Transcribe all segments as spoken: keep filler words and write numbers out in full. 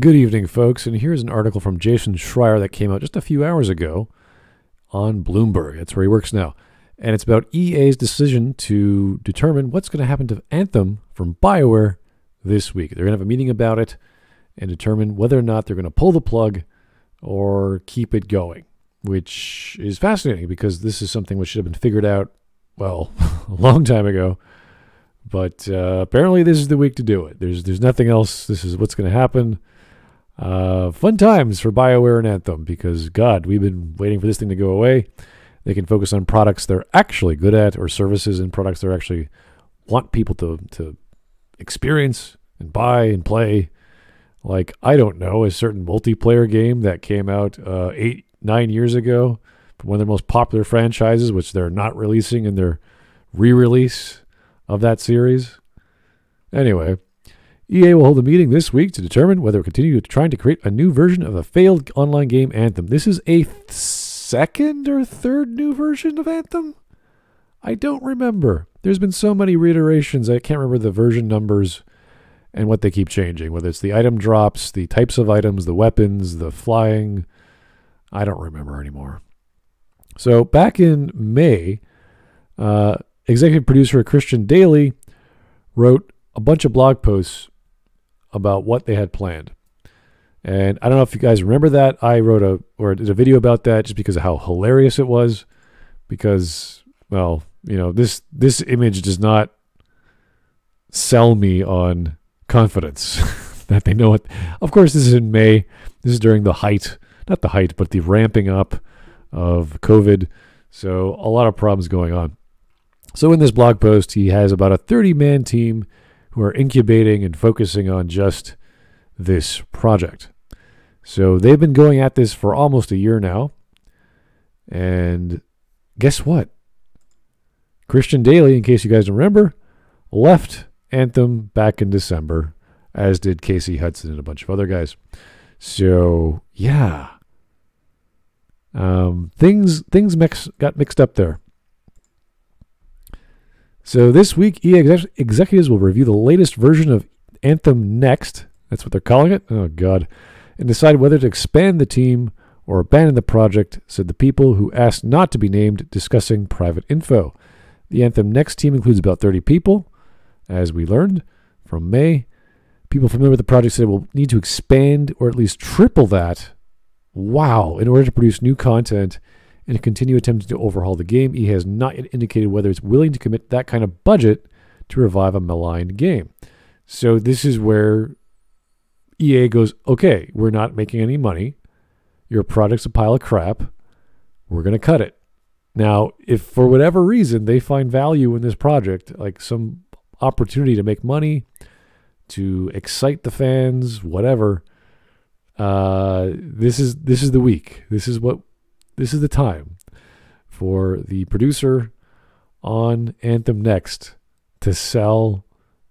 Good evening, folks, and here's an article from Jason Schreier that came out just a few hours ago on Bloomberg. That's where he works now. And it's about E A's decision to determine what's going to happen to Anthem from BioWare this week. They're going to have a meeting about it and determine whether or not they're going to pull the plug or keep it going, which is fascinating because this is something which should have been figured out, well, a long time ago. But uh, apparently this is the week to do it. There's there's nothing else. This is what's going to happen. Uh, fun times for BioWare and Anthem because, God, we've been waiting for this thing to go away. They can focus on products they're actually good at or services and products they actually want people to, to experience and buy and play. Like, I don't know, a certain multiplayer game that came out uh, eight, nine years ago from one of their most popular franchises, which they're not releasing in their re-release of that series. Anyway, E A will hold a meeting this week to determine whether it continue trying to create a new version of a failed online game, Anthem. This is a th second or third new version of Anthem? I don't remember. There's been so many reiterations, I can't remember the version numbers and what they keep changing, whether it's the item drops, the types of items, the weapons, the flying. I don't remember anymore. So back in May, uh, executive producer Christian Daley wrote a bunch of blog posts about what they had planned. And I don't know if you guys remember that. I wrote a, or did a video about that just because of how hilarious it was. Because, well, you know, this, this image does not sell me on confidence that they know what. Of course, this is in May. This is during the height, not the height, but the ramping up of COVID. So a lot of problems going on. So in this blog post, he has about a thirty-man team who are incubating and focusing on just this project. So they've been going at this for almost a year now. And guess what? Christian Daley, in case you guys remember, left Anthem back in December, as did Casey Hudson and a bunch of other guys. So, yeah. Um, things things mix, got mixed up there. So this week, E A exec executives will review the latest version of Anthem Next. That's what they're calling it. Oh, God. And decide whether to expand the team or abandon the project, said the people who asked not to be named, discussing private info. The Anthem Next team includes about thirty people, as we learned from May. People familiar with the project said it will need to expand or at least triple that. Wow. In order to produce new content and to continue attempting to overhaul the game. E A has not yet indicated whether it's willing to commit that kind of budget to revive a maligned game. So this is where E A goes, okay, we're not making any money. Your product's a pile of crap. We're going to cut it. Now, if for whatever reason they find value in this project, like some opportunity to make money, to excite the fans, whatever, uh, this is this is the week. This is what... This is the time for the producer on Anthem Next to sell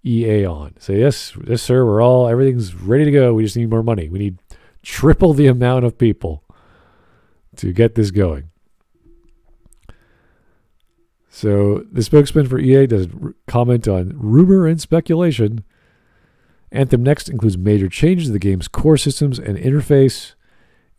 E A on. Say, yes, yes, sir, we're all, everything's ready to go. We just need more money. We need triple the amount of people to get this going. So the spokesman for E A does comment on rumor and speculation. Anthem Next includes major changes to the game's core systems and interface.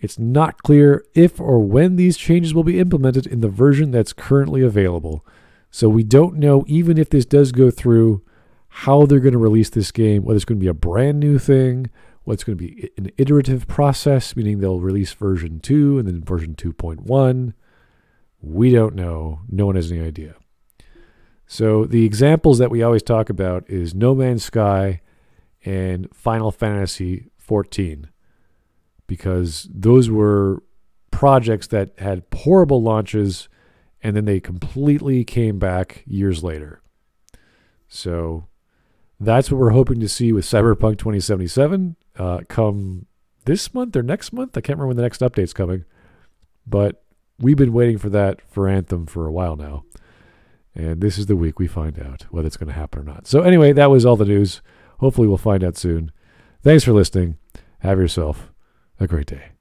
It's not clear if or when these changes will be implemented in the version that's currently available. So we don't know, even if this does go through, how they're going to release this game, whether it's going to be a brand new thing, what's going to be an iterative process, meaning they'll release version two and then version two point one. We don't know. No one has any idea. So the examples that we always talk about is No Man's Sky and Final Fantasy fourteen. Because those were projects that had horrible launches and then they completely came back years later. So that's what we're hoping to see with Cyberpunk twenty seventy-seven uh, come this month or next month. I can't remember when the next update's coming, but we've been waiting for that for Anthem for a while now. And this is the week we find out whether it's going to happen or not. So anyway, that was all the news. Hopefully we'll find out soon. Thanks for listening. Have yourself a great day.